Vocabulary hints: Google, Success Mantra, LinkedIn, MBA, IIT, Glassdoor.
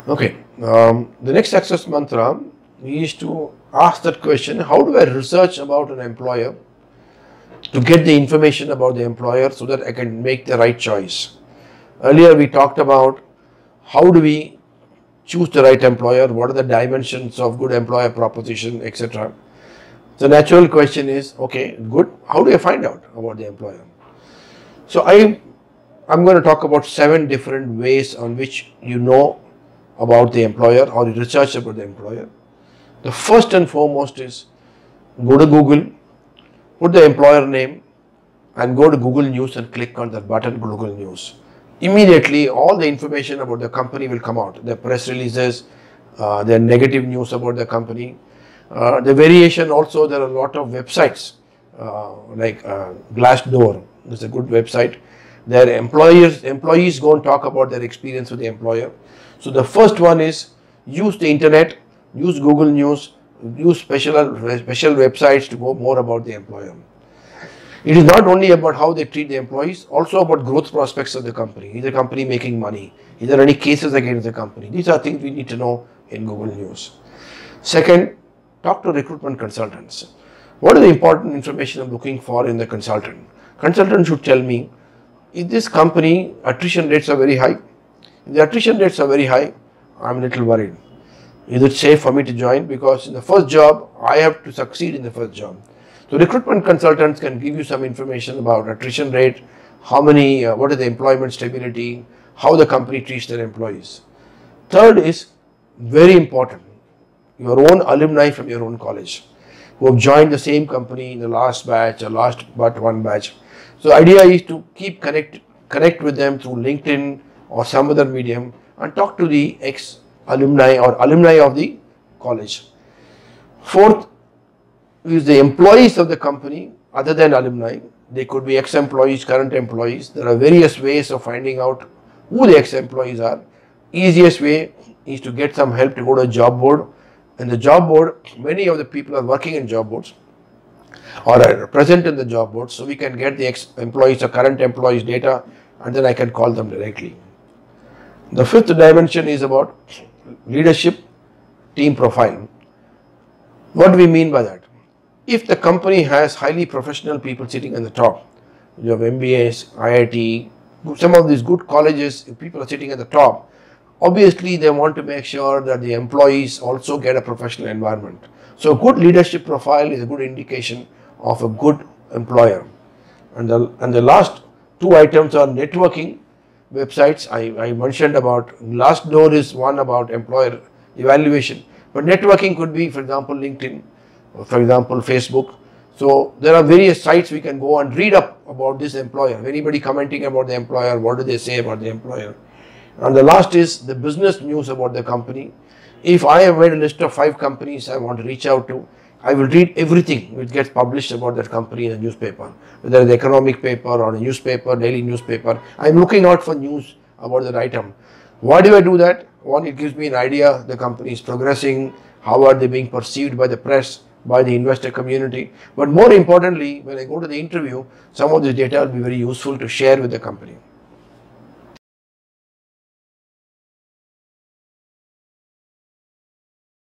Okay, the next success mantra is to ask that question, how do I research about an employer to get the information about the employer so that I can make the right choice? Earlier we talked about how do we choose the right employer, what are the dimensions of good employer proposition, etc. The natural question is, okay, good, how do I find out about the employer? So I'm going to talk about 7 different ways on which you know about the employer or research about the employer. The first and foremost is go to Google, put the employer name and go to Google News and click on that button, Google News. Immediately all the information about the company will come out, their press releases, their negative news about the company. The variation also, there are a lot of websites like Glassdoor is a good website. Their employees go and talk about their experience with the employer. So the first one is use the internet, use Google News, use special websites to go more about the employer. It is not only about how they treat the employees, also about growth prospects of the company. Is the company making money? Is there any cases against the company? These are things we need to know in Google News. Second, talk to recruitment consultants. What is the important information I'm looking for in the consultant? Consultant should tell me, is this company attrition rates are very high? If the attrition rates are very high, I'm a little worried. Is it safe for me to join? Because in the first job, I have to succeed in the first job. So recruitment consultants can give you some information about attrition rate, how many, what is the employment stability, how the company treats their employees. Third is very important, your own alumni from your own college who have joined the same company in the last batch or last but one batch. So the idea is to keep connect with them through LinkedIn or some other medium and talk to the ex-alumni or alumni of the college. Fourth is the employees of the company other than alumni. They could be ex-employees, current employees. There are various ways of finding out who the ex-employees are. Easiest way is to get some help to go to a job board. And the job board, many of the people are working in job boards or are present in the job boards. So we can get the ex-employees or current employees data and then I can call them directly. The fifth dimension is about leadership team profile. What do we mean by that? If the company has highly professional people sitting at the top, you have MBAs, IIT, some of these good colleges, if people are sitting at the top, obviously they want to make sure that the employees also get a professional environment. So a good leadership profile is a good indication of a good employer. And the last 2 items are networking. Websites I mentioned about Glassdoor is one about employer evaluation, but networking could be, for example, LinkedIn, or for example, Facebook. So there are various sites we can go and read up about this employer. Anybody commenting about the employer, what do they say about the employer? And the last is the business news about the company. If I have made a list of 5 companies I want to reach out to, I will read everything which gets published about that company in a newspaper, whether it's an economic paper or a newspaper, daily newspaper. I'm looking out for news about that item. Why do I do that? One, it gives me an idea the company is progressing, how are they being perceived by the press, by the investor community. But more importantly, when I go to the interview, some of this data will be very useful to share with the company.